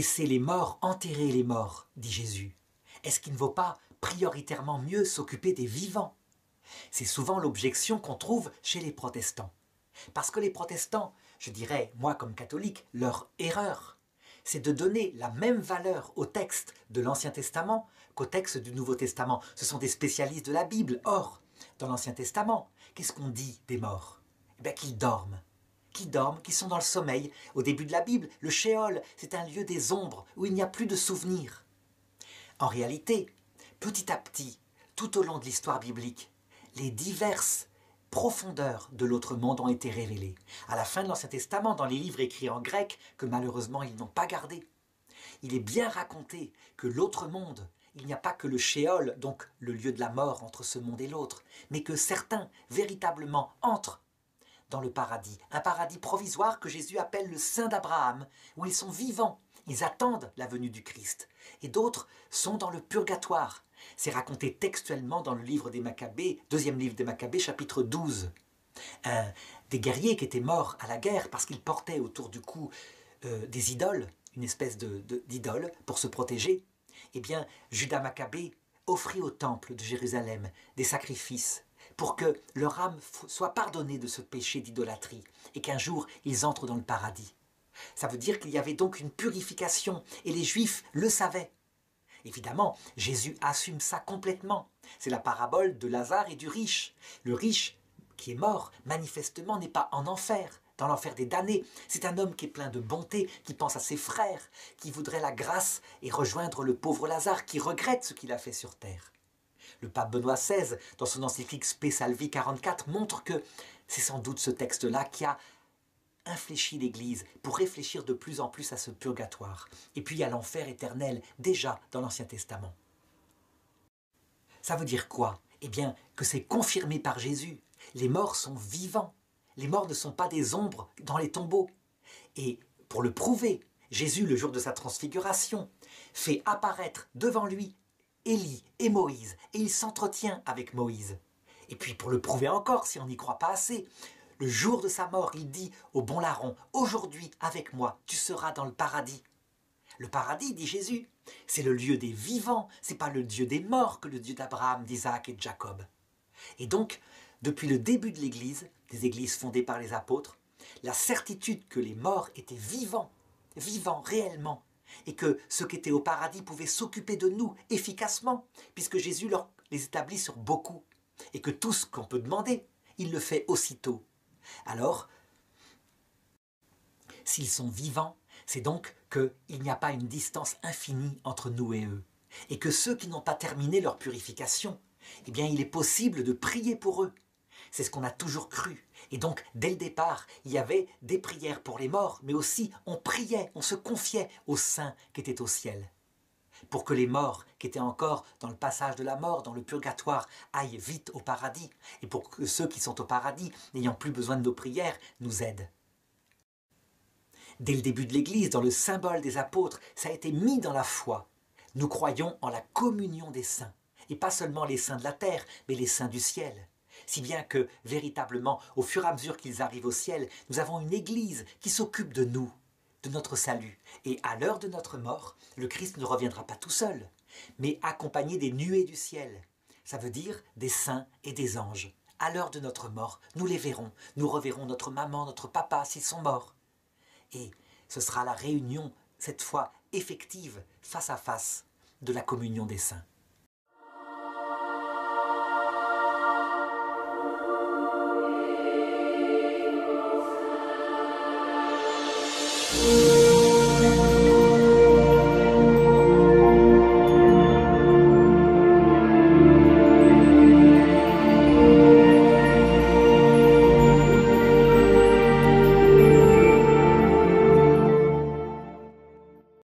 Laissez les morts enterrer les morts, dit Jésus. Est-ce qu'il ne vaut pas prioritairement mieux s'occuper des vivants? C'est souvent l'objection qu'on trouve chez les protestants. Parce que les protestants, je dirais, moi comme catholique, leur erreur, c'est de donner la même valeur au texte de l'Ancien Testament qu'au texte du Nouveau Testament. Ce sont des spécialistes de la Bible. Or, dans l'Ancien Testament, qu'est-ce qu'on dit des morts? Eh bien, qu'ils dorment. Qu'ils dorment, qu'ils sont dans le sommeil. Au début de la Bible, le Shéol, c'est un lieu des ombres où il n'y a plus de souvenirs. En réalité, petit à petit, tout au long de l'histoire biblique, les diverses profondeurs de l'autre monde ont été révélées. À la fin de l'Ancien Testament, dans les livres écrits en grec, que malheureusement ils n'ont pas gardés, il est bien raconté que l'autre monde, il n'y a pas que le Shéol, donc le lieu de la mort entre ce monde et l'autre, mais que certains véritablement entrent dans le paradis, un paradis provisoire que Jésus appelle le Saint d'Abraham, où ils sont vivants, ils attendent la venue du Christ, et d'autres sont dans le purgatoire. C'est raconté textuellement dans le livre des Maccabées, deuxième livre des Maccabées, chapitre 12. Des guerriers qui étaient morts à la guerre parce qu'ils portaient autour du cou des idoles, une espèce d'idole pour se protéger. Eh bien, Judas Maccabée offrit au temple de Jérusalem des sacrifices pour que leur âme soit pardonnée de ce péché d'idolâtrie et qu'un jour ils entrent dans le paradis. Ça veut dire qu'il y avait donc une purification et les Juifs le savaient. Évidemment, Jésus assume ça complètement. C'est la parabole de Lazare et du riche. Le riche, qui est mort, manifestement n'est pas en enfer, dans l'enfer des damnés. C'est un homme qui est plein de bonté, qui pense à ses frères, qui voudrait la grâce et rejoindre le pauvre Lazare, qui regrette ce qu'il a fait sur terre. Le pape Benoît XVI, dans son encyclique Spe Salvi 44, montre que c'est sans doute ce texte-là qui a infléchit l'Église pour réfléchir de plus en plus à ce purgatoire. Et puis à l'enfer éternel, déjà dans l'Ancien Testament. Ça veut dire quoi? Eh bien, que c'est confirmé par Jésus. Les morts sont vivants. Les morts ne sont pas des ombres dans les tombeaux. Et pour le prouver, Jésus, le jour de sa transfiguration, fait apparaître devant lui Élie et Moïse. Et il s'entretient avec Moïse. Et puis pour le prouver encore, si on n'y croit pas assez, le jour de sa mort, il dit au bon larron, « Aujourd'hui, avec moi, tu seras dans le paradis. » Le paradis, dit Jésus, c'est le lieu des vivants, c'est pas le Dieu des morts que le Dieu d'Abraham, d'Isaac et de Jacob. Et donc, depuis le début de l'Église, des églises fondées par les apôtres, la certitude que les morts étaient vivants, vivants réellement, et que ceux qui étaient au paradis pouvaient s'occuper de nous efficacement, puisque Jésus les établit sur beaucoup, et que tout ce qu'on peut demander, il le fait aussitôt. Alors, s'ils sont vivants, c'est donc qu'il n'y a pas une distance infinie entre nous et eux. Et que ceux qui n'ont pas terminé leur purification, eh bien, il est possible de prier pour eux. C'est ce qu'on a toujours cru. Et donc, dès le départ, il y avait des prières pour les morts, mais aussi on priait, on se confiait aux saints qui étaient au ciel. Pour que les morts, qui étaient encore dans le passage de la mort, dans le purgatoire, aillent vite au paradis, et pour que ceux qui sont au paradis, n'ayant plus besoin de nos prières, nous aident. Dès le début de l'Église, dans le symbole des apôtres, ça a été mis dans la foi. Nous croyons en la communion des saints, et pas seulement les saints de la terre, mais les saints du ciel. Si bien que, véritablement, au fur et à mesure qu'ils arrivent au ciel, nous avons une Église qui s'occupe de nous, de notre salut. Et à l'heure de notre mort, le Christ ne reviendra pas tout seul, mais accompagné des nuées du ciel. Ça veut dire des saints et des anges. À l'heure de notre mort, nous les verrons. Nous reverrons notre maman, notre papa, s'ils sont morts. Et ce sera la réunion, cette fois effective, face à face, de la communion des saints.